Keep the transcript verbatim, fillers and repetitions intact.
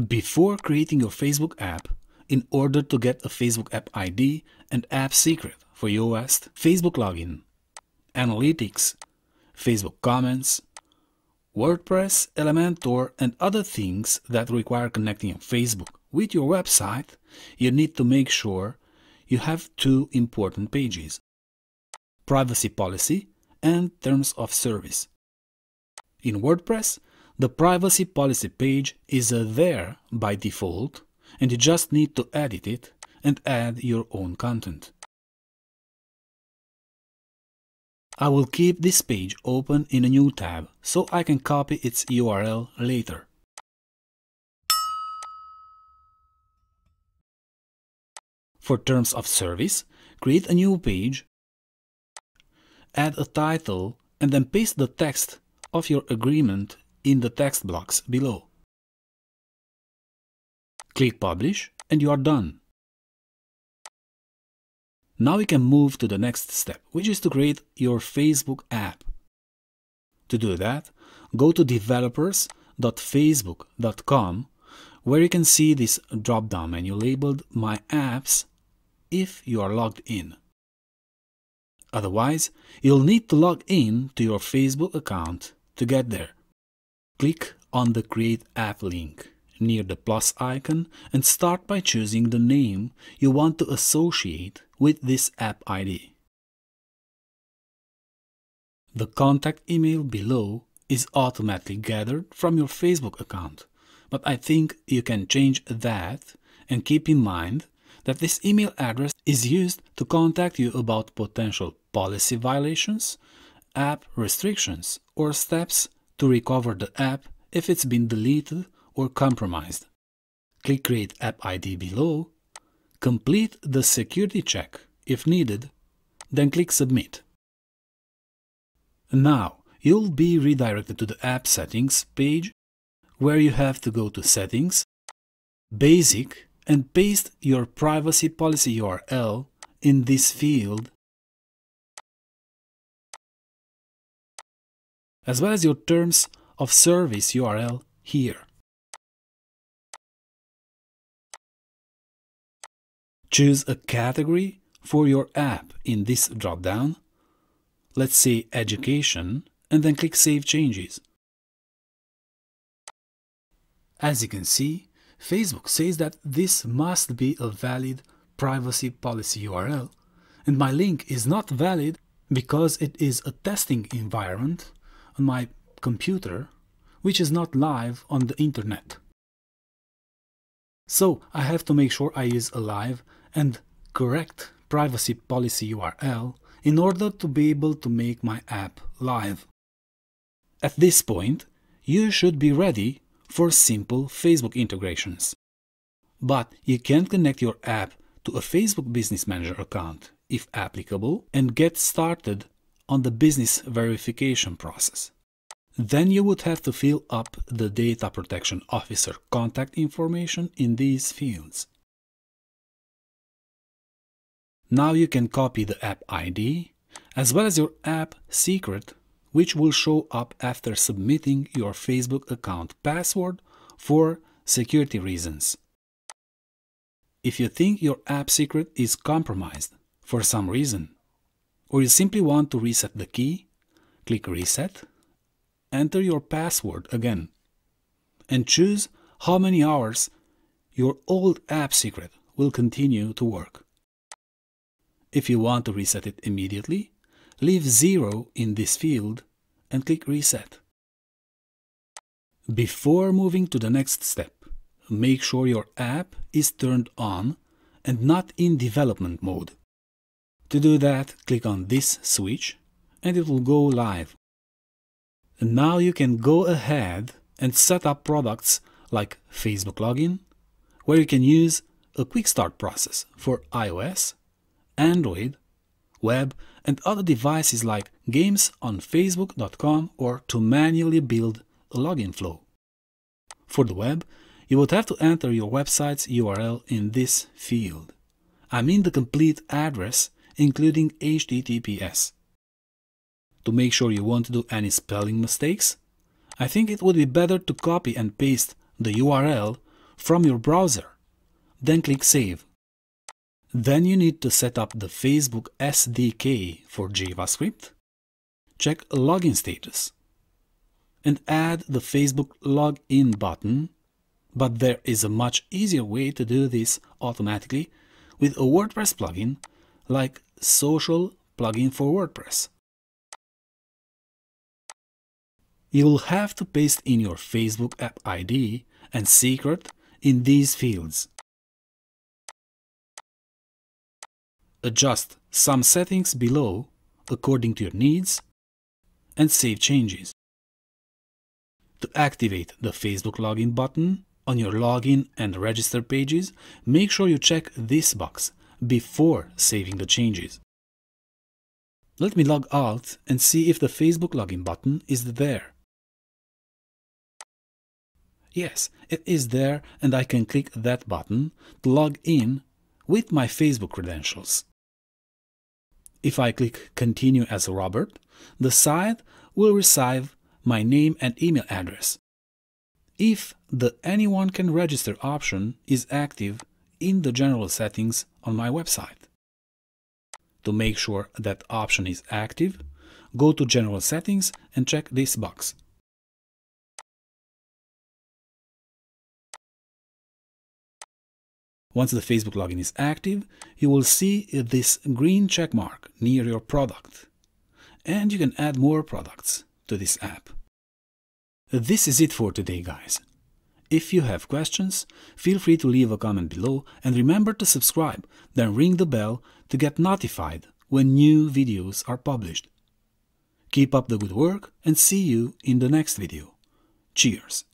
before creating your Facebook app in order to get a Facebook app I D and app secret for Yoast, Facebook login, analytics, Facebook comments, WordPress, Elementor, and other things that require connecting on Facebook with your website, you need to make sure you have two important pages: privacy policy and terms of service. In WordPress, the privacy policy page is there by default, and you just need to edit it and add your own content. I will keep this page open in a new tab so I can copy its U R L later. For terms of service, create a new page, add a title, and then paste the text of your agreement in the text blocks below. Click Publish and you are done. Now we can move to the next step, which is to create your Facebook app. To do that, go to developers dot facebook dot com, where you can see this drop-down menu labeled My Apps if you are logged in. Otherwise, you'll need to log in to your Facebook account to get there. Click on the Create App link near the plus icon and start by choosing the name you want to associate with this app I D. The contact email below is automatically gathered from your Facebook account, but I think you can change that and keep in mind that this email address is used to contact you about potential policy violations, app restrictions, or steps to recover the app if it's been deleted or compromised. Click Create App I D below, complete the security check if needed, then click Submit. Now you'll be redirected to the App Settings page, where you have to go to Settings, Basic, and paste your privacy policy U R L in this field, as well as your terms of service U R L here. Choose a category for your app in this drop-down, let's say Education, and then click Save Changes. As you can see, Facebook says that this must be a valid privacy policy U R L, and my link is not valid because it is a testing environment on my computer, which is not live on the internet. So I have to make sure I use a live and correct privacy policy U R L in order to be able to make my app live. At this point, you should be ready for simple Facebook integrations. But you can connect your app to a Facebook Business Manager account, if applicable, and get started on the business verification process. Then you would have to fill up the Data Protection Officer contact information in these fields. Now you can copy the app I D as well as your app secret, which will show up after submitting your Facebook account password for security reasons. If you think your app secret is compromised for some reason, or you simply want to reset the key, click Reset, enter your password again, and choose how many hours your old app secret will continue to work. If you want to reset it immediately, leave zero in this field and click Reset. Before moving to the next step, make sure your app is turned on and not in development mode. To do that, click on this switch and it will go live. Now you can go ahead and set up products like Facebook login, where you can use a quick start process for iOS, Android, web, and other devices like games on facebook dot com, or to manually build a login flow. For the web, you would have to enter your website's U R L in this field. I mean the complete address, including H T T P S. To make sure you won't do any spelling mistakes, I think it would be better to copy and paste the U R L from your browser. Then click Save. Then you need to set up the Facebook S D K for JavaScript, check Login Status, and add the Facebook Login button, but there is a much easier way to do this automatically with a WordPress plugin like Social plugin for WordPress. You will have to paste in your Facebook app I D and secret in these fields. Adjust some settings below according to your needs and save changes. To activate the Facebook login button on your login and register pages, make sure you check this box before saving the changes. Let me log out and see if the Facebook login button is there. Yes, it is there, and I can click that button to log in with my Facebook credentials. If I click Continue as Robert, the site will receive my name and email address. If the Anyone Can Register option is active in the general settings on my website. To make sure that option is active, go to General Settings and check this box. Once the Facebook login is active, you will see this green check mark near your product, and you can add more products to this app. This is it for today, guys. If you have questions, feel free to leave a comment below and remember to subscribe, then ring the bell to get notified when new videos are published. Keep up the good work and see you in the next video. Cheers!